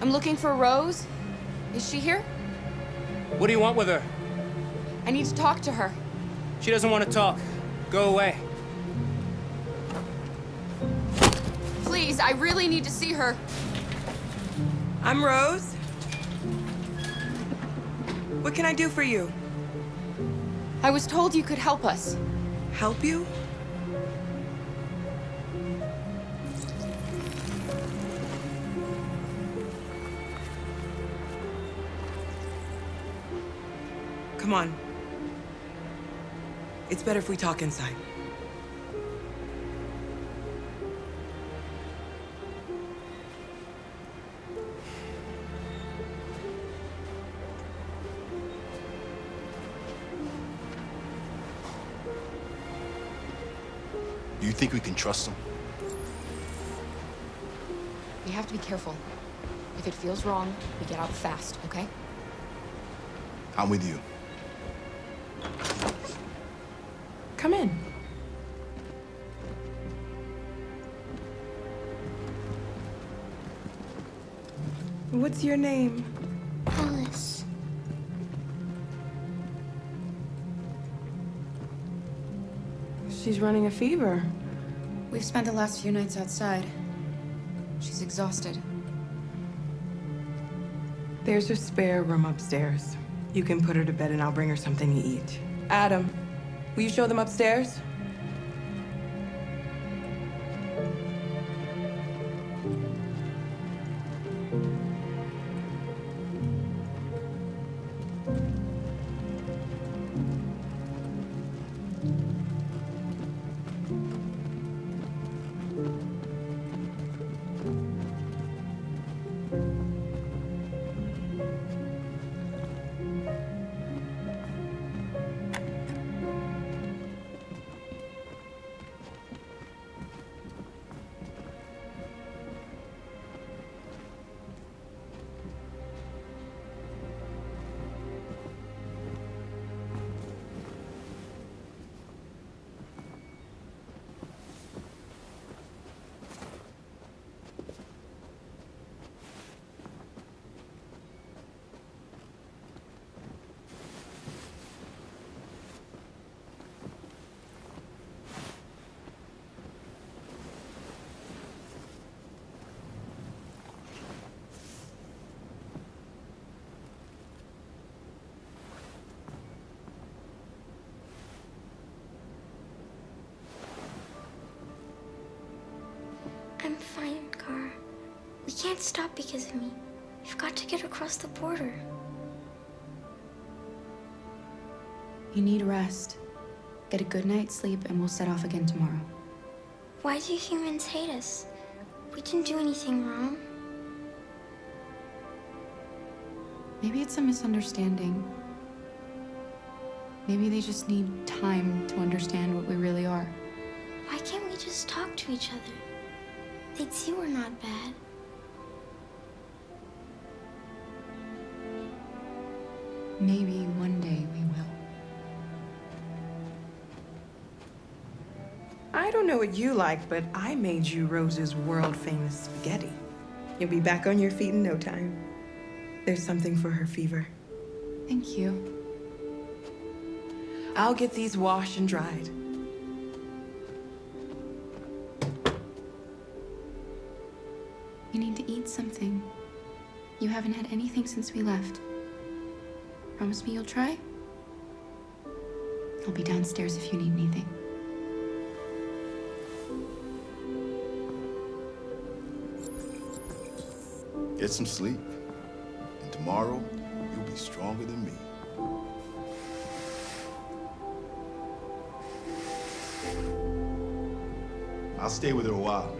I'm looking for Rose. Is she here? What do you want with her? I need to talk to her. She doesn't want to talk. Go away. Please, I really need to see her. I'm Rose. What can I do for you? I was told you could help us. Help you? Come on. It's better if we talk inside. Do you think we can trust them? We have to be careful. If it feels wrong, we get out fast, okay? I'm with you. Come in. What's your name? Alice. She's running a fever. We've spent the last few nights outside. She's exhausted. There's a spare room upstairs. You can put her to bed and I'll bring her something to eat. Adam. Will you show them upstairs? I'm fine, Kara. We can't stop because of me. We've got to get across the border. You need rest. Get a good night's sleep and we'll set off again tomorrow. Why do humans hate us? We didn't do anything wrong. Maybe it's a misunderstanding. Maybe they just need time to understand what we really are. Why can't we just talk to each other? They'd see we're not bad. Maybe one day we will. I don't know what you like, but I made you Rose's world-famous spaghetti. You'll be back on your feet in no time. There's something for her fever. Thank you. I'll get these washed and dried. You need to eat something. You haven't had anything since we left. Promise me you'll try? I'll be downstairs if you need anything. Get some sleep, and tomorrow you'll be stronger than me. I'll stay with her a while.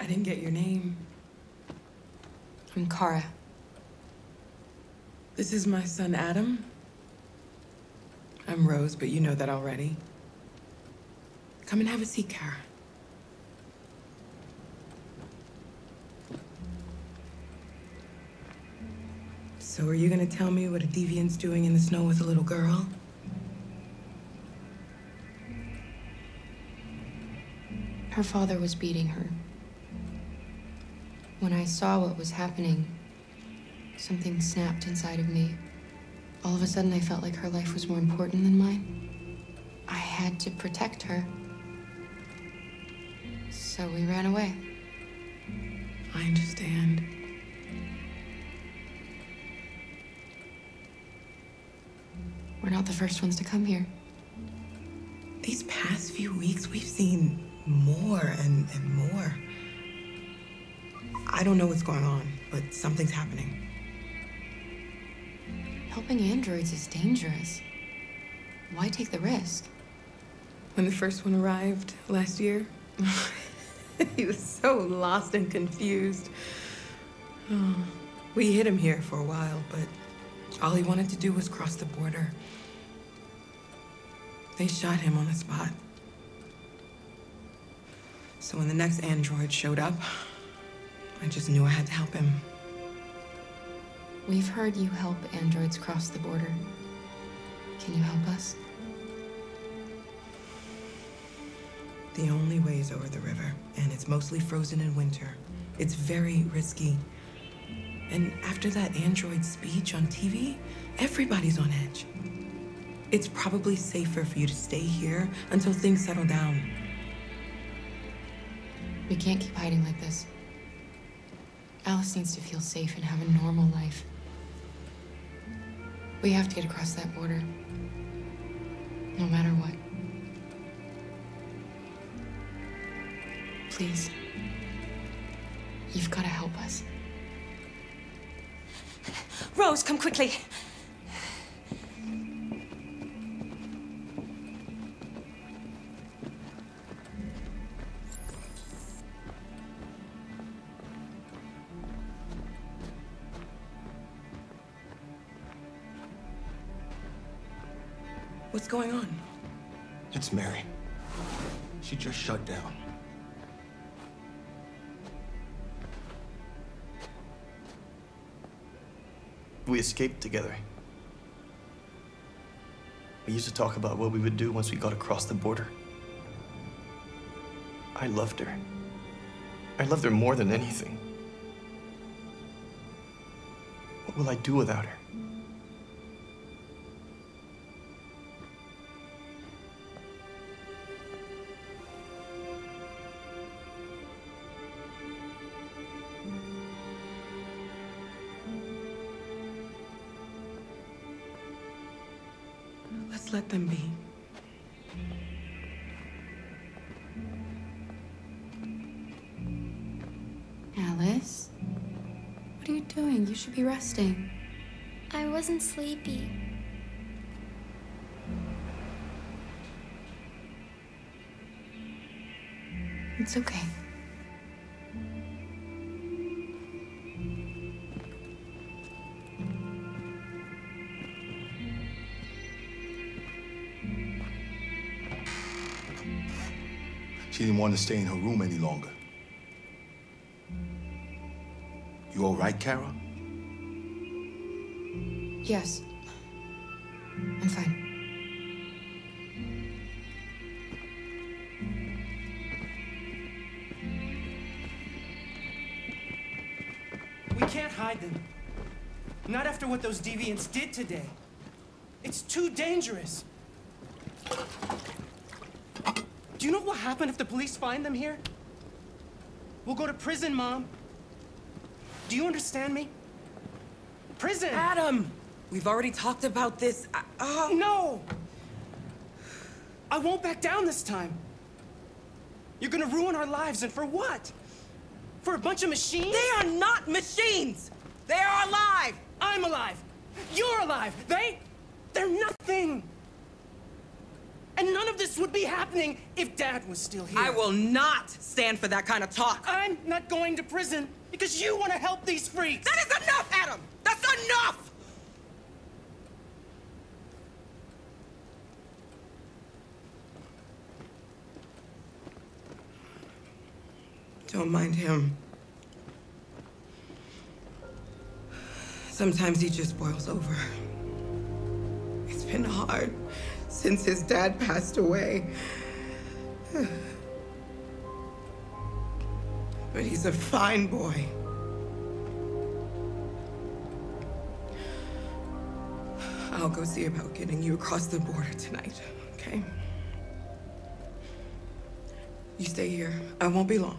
I didn't get your name. I'm Kara. This is my son, Adam. I'm Rose, but you know that already. Come and have a seat, Kara. So are you gonna tell me what a deviant's doing in the snow with a little girl? Her father was beating her. When I saw what was happening, something snapped inside of me. All of a sudden, I felt like her life was more important than mine. I had to protect her. So we ran away. I understand. We're not the first ones to come here. These past few weeks, we've seen more and more. I don't know what's going on, but something's happening. Helping androids is dangerous. Why take the risk? When the first one arrived last year, he was so lost and confused. Oh, we hid him here for a while, but all he wanted to do was cross the border. They shot him on the spot. So when the next android showed up, I just knew I had to help him. We've heard you help androids cross the border. Can you help us? The only way is over the river, and it's mostly frozen in winter. It's very risky. And after that android speech on TV, everybody's on edge. It's probably safer for you to stay here until things settle down. We can't keep hiding like this. Alice needs to feel safe and have a normal life. We have to get across that border, no matter what. Please, you've got to help us. Rose, come quickly. What's going on? It's Mary. She just shut down. We escaped together. We used to talk about what we would do once we got across the border. I loved her. I loved her more than anything. What will I do without her? Let them be. Alice? What are you doing? You should be resting. I wasn't sleepy. It's okay. She didn't want to stay in her room any longer. You all right, Kara? Yes. I'm fine. We can't hide them. Not after what those deviants did today. It's too dangerous. Do you know what will happen if the police find them here? We'll go to prison, Mom. Do you understand me? Prison! Adam! We've already talked about this. No! I won't back down this time. You're gonna ruin our lives, and for what? For a bunch of machines? They are not machines! They are alive! I'm alive! You're alive! They're nothing! And none of this would be happening if Dad was still here. I will not stand for that kind of talk. I'm not going to prison because you want to help these freaks. That is enough, Adam! That's enough! Don't mind him. Sometimes he just boils over. It's been hard since his dad passed away. But he's a fine boy. I'll go see about getting you across the border tonight, okay? You stay here. I won't be long.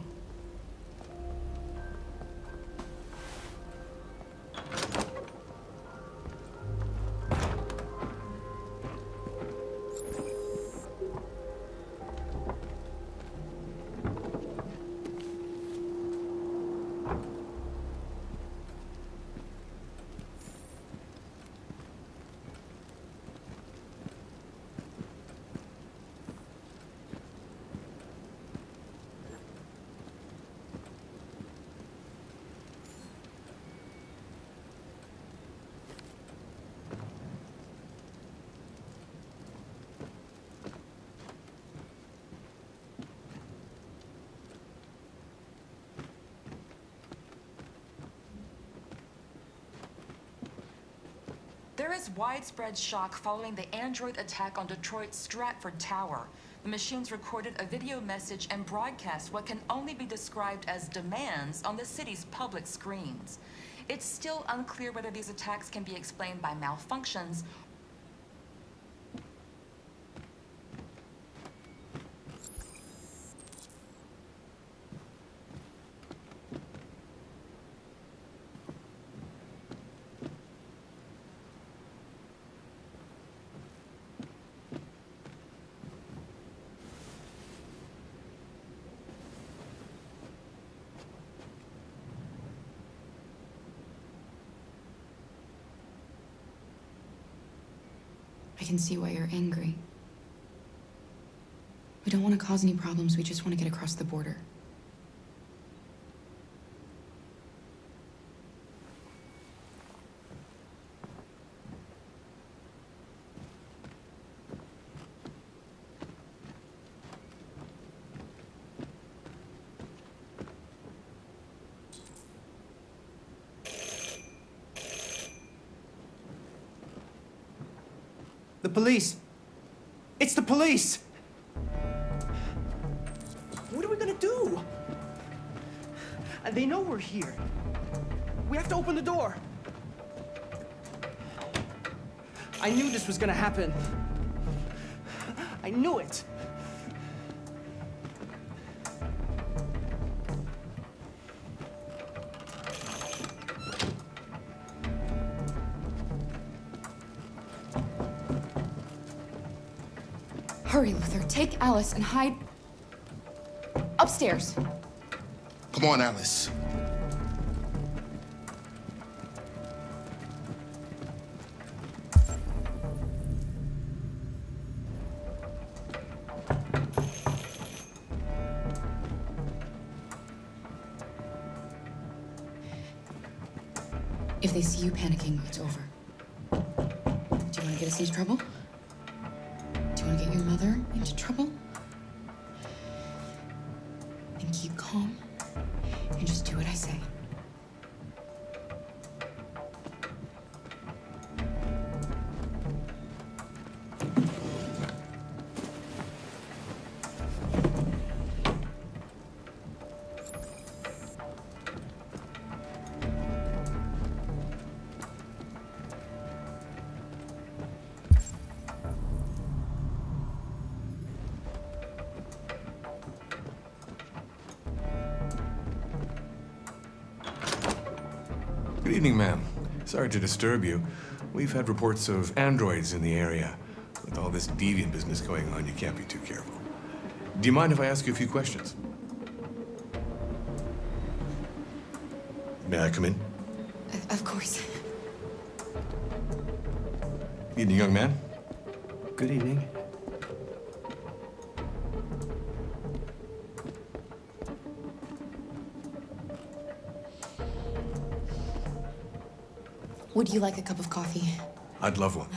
There is widespread shock following the android attack on Detroit's Stratford Tower. The machines recorded a video message and broadcast what can only be described as demands on the city's public screens. It's still unclear whether these attacks can be explained by malfunctions. I can see why you're angry. We don't want to cause any problems, we just want to get across the border. The police. It's the police. What are we gonna do? They know we're here. We have to open the door. I knew this was gonna happen. I knew it. Hurry, Luther. Take Alice and hide upstairs. Come on, Alice. If they see you panicking, it's over. Do you want to get us into trouble? Do you want to get your mother into trouble? Then keep calm and just do what I say. Good evening, ma'am. Sorry to disturb you. We've had reports of androids in the area. With all this deviant business going on, you can't be too careful. Do you mind if I ask you a few questions? May I come in? Of course. Evening, young man. Good evening. Would you like a cup of coffee? I'd love one.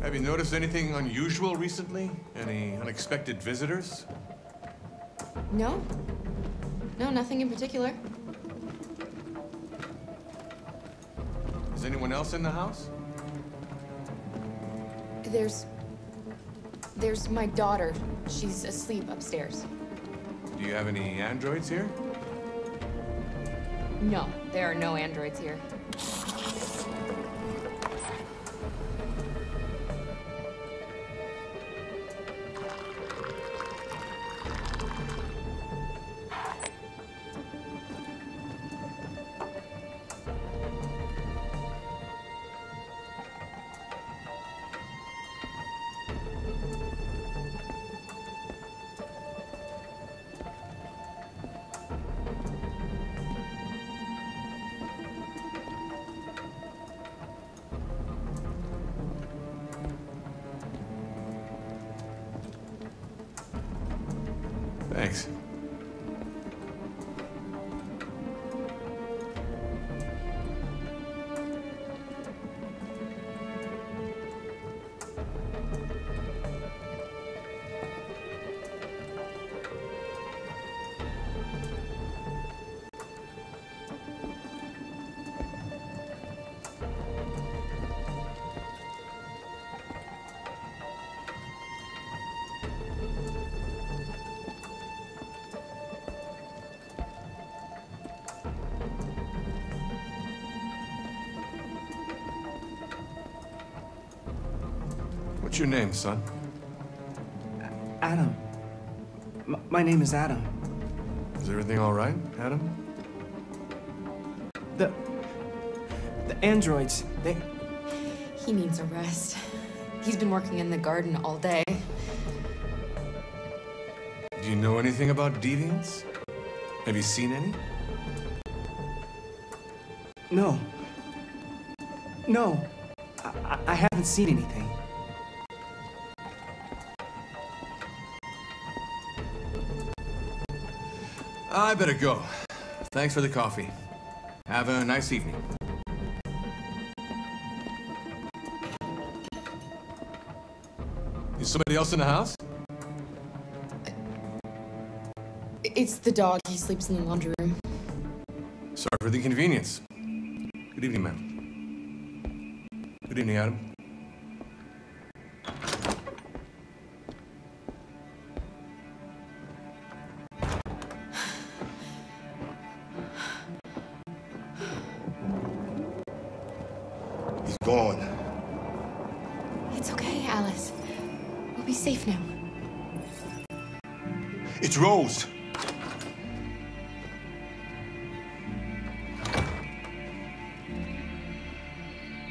Have you noticed anything unusual recently? Any unexpected visitors? No. No, nothing in particular. Is anyone else in the house? There's my daughter. She's asleep upstairs. Do you have any androids here? No, there are no androids here. Thanks. What's your name, son? Adam. My name is Adam. Is everything all right, Adam? The androids, they... He needs a rest. He's been working in the garden all day. Do you know anything about deviants? Have you seen any? No. No. I haven't seen anything. I better go. Thanks for the coffee. Have a nice evening. Is somebody else in the house? It's the dog. He sleeps in the laundry room. Sorry for the inconvenience. Good evening, ma'am. Good evening, Adam. Gone. It's okay, Alice. We'll be safe now. It's Rose.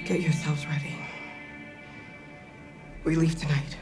Get yourselves ready. We leave tonight.